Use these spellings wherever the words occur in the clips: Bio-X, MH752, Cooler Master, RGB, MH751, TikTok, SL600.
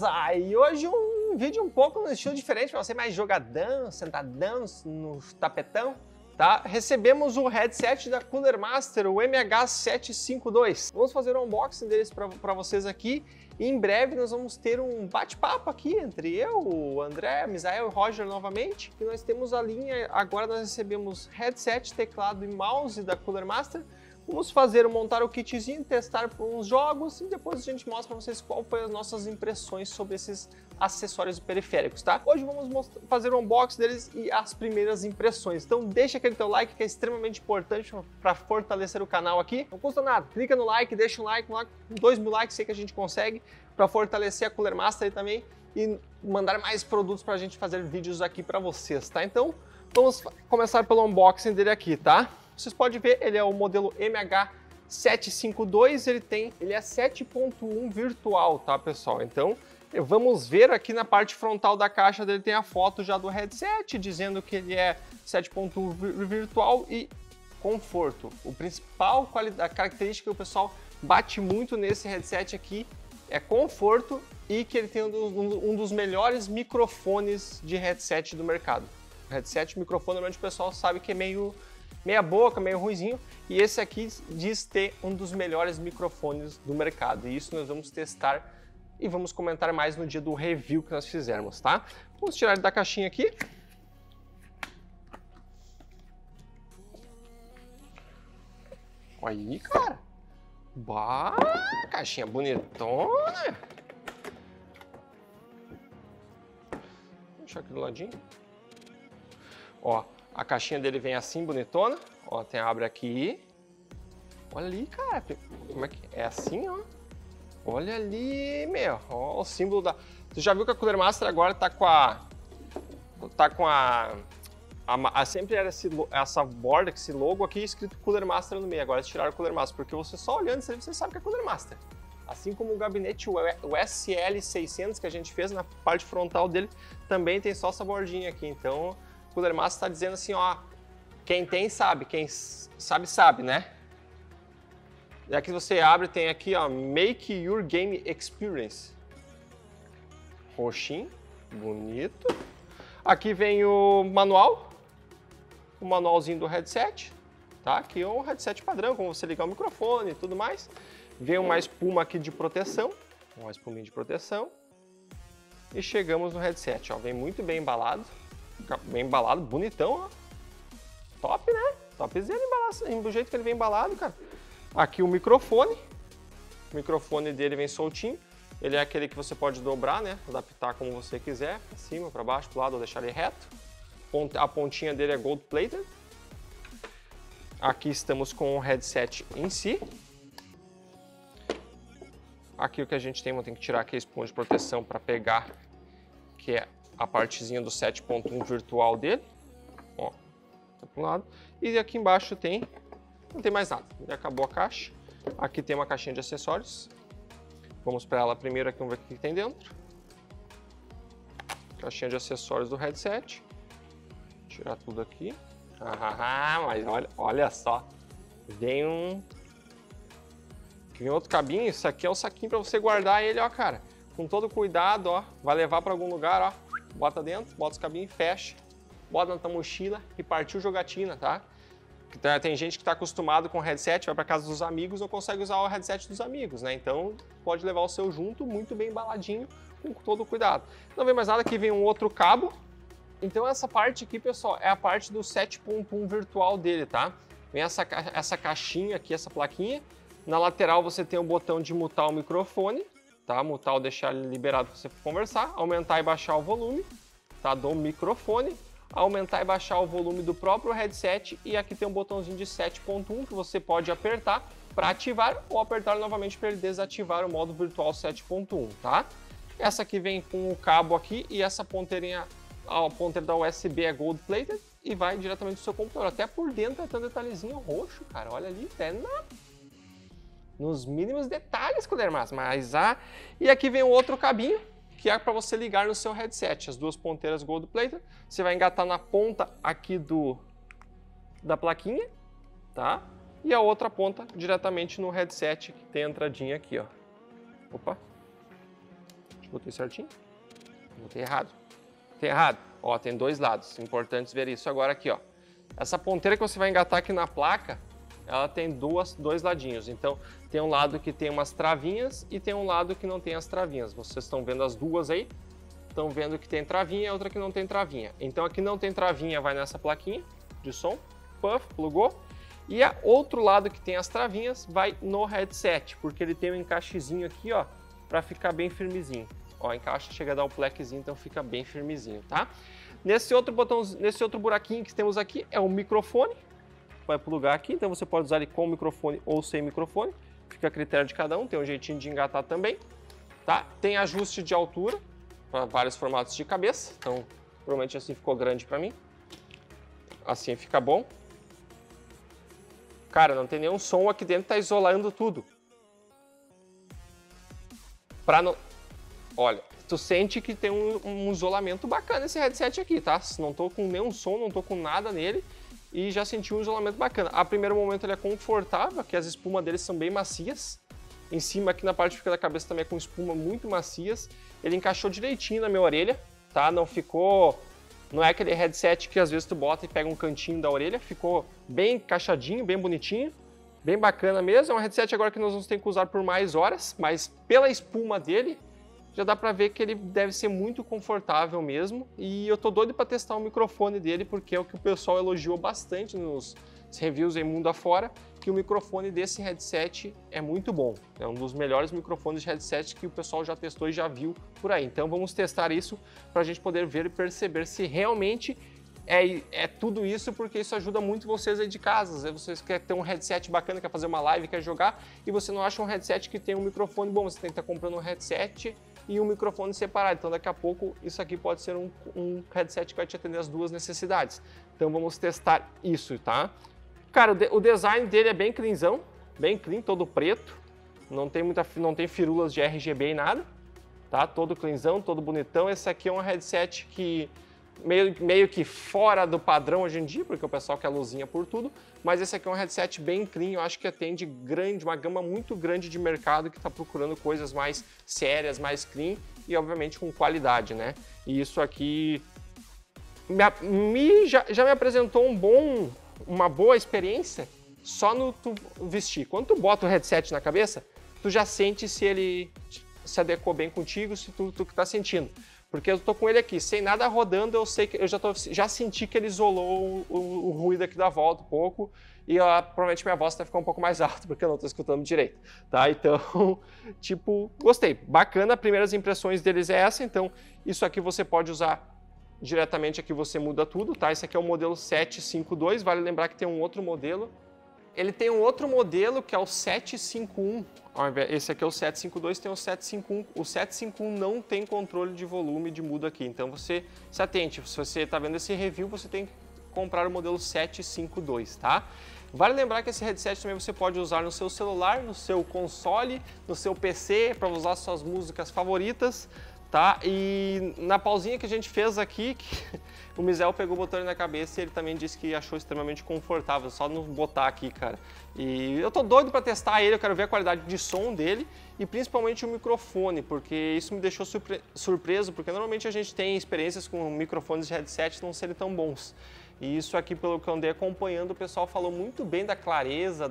beleza? E hoje um vídeo um pouco no estilo diferente, para você mais jogadão, sentadão, no tapetão, tá? Recebemos o headset da Cooler Master, o MH752. Vamos fazer um unboxing deles para vocês aqui. E em breve nós vamos ter um bate-papo aqui entre eu, o André, Misael e o Roger novamente. E nós temos a linha, agora nós recebemos headset, teclado e mouse da Cooler Master. Vamos fazer, montar o kitzinho, testar uns jogos e depois a gente mostra para vocês qual foi as nossas impressões sobre esses acessórios periféricos, tá? Hoje vamos fazer o unboxing deles e as primeiras impressões. Então deixa aquele teu like que é extremamente importante para fortalecer o canal aqui. Não custa nada, clica no like, deixa um like, 2.000 likes, sei que a gente consegue para fortalecer a Cooler Master aí também e mandar mais produtos para a gente fazer vídeos aqui para vocês, tá? Então vamos começar pelo unboxing dele aqui, tá? Vocês podem ver, ele é o modelo MH752, ele é 7.1 virtual, tá, pessoal? Então, vamos ver aqui na parte frontal da caixa dele tem a foto já do headset, dizendo que ele é 7.1 virtual e conforto. O principal característica que o pessoal bate muito nesse headset aqui é conforto e que ele tem um dos melhores microfones de headset do mercado. O headset, o microfone, normalmente o pessoal sabe que é meia boca, meio ruinzinho, e esse aqui diz ter um dos melhores microfones do mercado, e isso nós vamos testar e vamos comentar mais no dia do review que nós fizermos, tá? Vamos tirar ele da caixinha aqui. Olha aí, cara! Bah, caixinha bonitona! Vou deixar aqui do ladinho. Ó. A caixinha dele vem assim, bonitona. Ó, tem a abre aqui. Olha ali, cara. Como é que é? É assim, ó. Olha ali, meu. Ó, o símbolo da... Você já viu que a Cooler Master agora tá com a... Sempre era essa borda, esse logo aqui, escrito Cooler Master no meio. Agora eles tiraram o Cooler Master, porque você só olhando isso aí, você sabe que é Cooler Master. Assim como o gabinete, o SL600 que a gente fez na parte frontal dele, também tem só essa bordinha aqui, então... O Cooler Master está dizendo assim, ó, quem tem sabe, quem sabe sabe, né? E aqui você abre, tem aqui, ó, Make Your Game Experience. Roxinho, bonito. Aqui vem o manual, o manualzinho do headset, tá? Aqui é um headset padrão, como você ligar o microfone e tudo mais. Vem uma espuma aqui de proteção, uma espuminha de proteção. E chegamos no headset, ó, vem muito bem embalado. Bem embalado, bonitão, ó. Top, né? Topzinho embalado, do jeito que ele vem embalado, cara. Aqui o microfone dele vem soltinho. Ele é aquele que você pode dobrar, né? Adaptar como você quiser, pra cima, pra baixo, pro lado, ou deixar ele reto. A pontinha dele é gold plated. Aqui estamos com o headset em si. Aqui o que a gente tem que tirar aqui a esponja de proteção pra pegar, que é a partezinha do 7.1 virtual dele, ó, tá pro lado, e aqui embaixo tem, não tem mais nada, acabou a caixa. Aqui tem uma caixinha de acessórios, vamos para ela primeiro aqui, vamos ver o que tem dentro. Caixinha de acessórios do headset, tirar tudo aqui, mas olha só, vem outro cabinho, isso aqui é um saquinho para você guardar ele, ó, cara, com todo cuidado, ó, vai levar para algum lugar, ó. Bota dentro, bota os cabinhos, fecha, bota na tua mochila e partiu jogatina, tá? Tem gente que está acostumado com o headset, vai para casa dos amigos, não consegue usar o headset dos amigos, né? Então pode levar o seu junto, muito bem embaladinho, com todo cuidado. Não vem mais nada, aqui vem um outro cabo. Então essa parte aqui, pessoal, é a parte do 7.1 virtual dele, tá? Vem essa caixinha aqui, essa plaquinha. Na lateral você tem o botão de mutar o microfone. Tá, mutar ou deixar ele liberado para você conversar, aumentar e baixar o volume, tá, do microfone, aumentar e baixar o volume do próprio headset e aqui tem um botãozinho de 7.1 que você pode apertar para ativar ou apertar novamente para ele desativar o modo virtual 7.1, tá? Essa aqui vem com o cabo aqui e essa ponteirinha, a ponteira da USB é gold plated e vai diretamente do seu computador, até por dentro é tão detalhezinho roxo, cara, olha ali, até na... Nos mínimos detalhes, Cooler Master, mas E aqui vem um outro cabinho, que é para você ligar no seu headset. As duas ponteiras gold plated. Você vai engatar na ponta aqui da plaquinha, tá? E a outra ponta diretamente no headset, que tem a entradinha aqui, ó. Opa! Deixa eu Botei certinho? Botei errado. Tem errado? Ó, tem dois lados. Importante ver isso agora aqui, ó. Essa ponteira que você vai engatar aqui na placa, ela tem dois ladinhos. Então, tem um lado que tem umas travinhas e tem um lado que não tem as travinhas. Vocês estão vendo as duas aí? Estão vendo que tem travinha e a outra que não tem travinha. Então, aqui não tem travinha, vai nessa plaquinha de som. Puff, plugou. E a outro lado que tem as travinhas vai no headset, porque ele tem um encaixezinho aqui, ó, para ficar bem firmezinho. Ó, encaixa, chega a dar um plequezinho, então fica bem firmezinho, tá? Nesse outro botão, nesse outro buraquinho que temos aqui é um microfone. Vai plugar aqui, então você pode usar ele com microfone ou sem microfone. Fica a critério de cada um, tem um jeitinho de engatar também, tá? Tem ajuste de altura para vários formatos de cabeça. Então, provavelmente assim ficou grande para mim. Assim fica bom. Cara, não tem nenhum som aqui dentro, tá isolando tudo. Pra não... Olha, tu sente que tem um isolamento bacana esse headset aqui, tá? Não tô com nenhum som, não tô com nada nele e já senti um isolamento bacana. A primeiro momento ele é confortável, que as espumas dele são bem macias. Em cima aqui na parte da cabeça também é com espuma muito macias. Ele encaixou direitinho na minha orelha, tá? Não ficou... Não é aquele headset que às vezes tu bota e pega um cantinho da orelha. Ficou bem encaixadinho, bem bonitinho. Bem bacana mesmo. É um headset agora que nós vamos ter que usar por mais horas, mas pela espuma dele... Já dá pra ver que ele deve ser muito confortável mesmo. E eu tô doido pra testar o microfone dele, porque é o que o pessoal elogiou bastante nos reviews em mundo afora, que o microfone desse headset é muito bom. É um dos melhores microfones de headset que o pessoal já testou e já viu por aí. Então vamos testar isso pra gente poder ver e perceber se realmente é tudo isso, porque isso ajuda muito vocês aí de casa. Às vezes vocês querem ter um headset bacana, quer fazer uma live, quer jogar, e você não acha um headset que tem um microfone bom, você tem que estar comprando um headset e um microfone separado. Então daqui a pouco isso aqui pode ser um headset que vai te atender as duas necessidades. Então vamos testar isso, tá? Cara, o design dele é bem cleanzão, bem clean, todo preto, não tem firulas de RGB e nada, tá? Todo cleanzão, todo bonitão. Esse aqui é um headset que meio que fora do padrão hoje em dia, porque o pessoal quer luzinha por tudo, mas esse aqui é um headset bem clean, eu acho que atende uma gama muito grande de mercado que está procurando coisas mais sérias, mais clean e obviamente com qualidade, né? E isso aqui já me apresentou uma boa experiência só no tu vestir. Quando tu bota o headset na cabeça, tu já sente se ele se adequou bem contigo, se tu que tá sentindo. Porque eu tô com ele aqui, sem nada rodando, eu sei que eu já senti que ele isolou o ruído aqui da volta um pouco e provavelmente minha voz vai ficar um pouco mais alta porque eu não tô escutando direito, tá? Então, tipo, gostei. Bacana, primeiras impressões deles é essa, então isso aqui você pode usar diretamente, aqui você muda tudo, tá? Esse aqui é o modelo 752, vale lembrar que tem um outro modelo. Ele tem um outro modelo que é o 751. Esse aqui é o 752, tem o 751. O 751 não tem controle de volume de mudo aqui, então você se atente. Se você está vendo esse review, você tem que comprar o modelo 752, tá? Vale lembrar que esse headset também você pode usar no seu celular, no seu console, no seu PC, para usar suas músicas favoritas, tá? E na pausinha que a gente fez aqui, o Mizel pegou o botão na cabeça e ele também disse que achou extremamente confortável, só não botar aqui, cara. E eu tô doido para testar ele, eu quero ver a qualidade de som dele e principalmente o microfone, porque isso me deixou surpreso, porque normalmente a gente tem experiências com microfones de headset não serem tão bons. E isso aqui, pelo que eu andei acompanhando, o pessoal falou muito bem da clareza,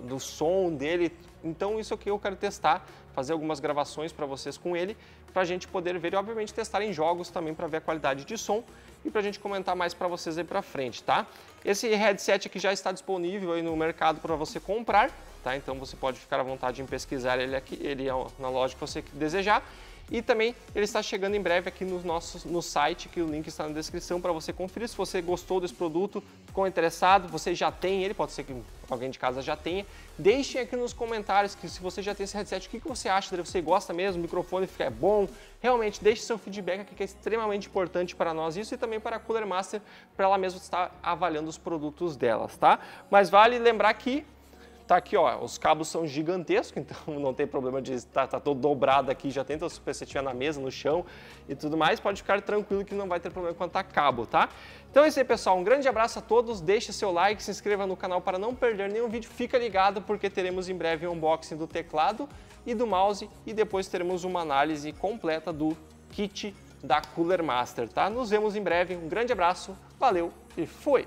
do som dele. Então isso aqui eu quero testar, fazer algumas gravações para vocês com ele, para a gente poder ver e obviamente testar em jogos também para ver a qualidade de som e para a gente comentar mais para vocês aí para frente, tá? Esse headset aqui já está disponível aí no mercado para você comprar, tá? Então você pode ficar à vontade em pesquisar ele aqui, ele na loja que você desejar. E também ele está chegando em breve aqui no site, que o link está na descrição para você conferir. Se você gostou desse produto, ficou interessado, você já tem ele, pode ser que alguém de casa já tenha. Deixem aqui nos comentários que se você já tem esse headset, o que você acha dele, você gosta mesmo, o microfone fica bom. Realmente, deixe seu feedback aqui que é extremamente importante para nós isso e também para a Cooler Master, para ela mesma estar avaliando os produtos delas, tá? Mas vale lembrar que tá aqui, ó, os cabos são gigantescos, então não tem problema de estar todo dobrado aqui, já tenta se você estiver na mesa, no chão e tudo mais, pode ficar tranquilo que não vai ter problema quanto a cabo, tá? Então é isso aí, pessoal, um grande abraço a todos, deixe seu like, se inscreva no canal para não perder nenhum vídeo, fica ligado porque teremos em breve um unboxing do teclado e do mouse e depois teremos uma análise completa do kit da Cooler Master, tá? Nos vemos em breve, um grande abraço, valeu e fui!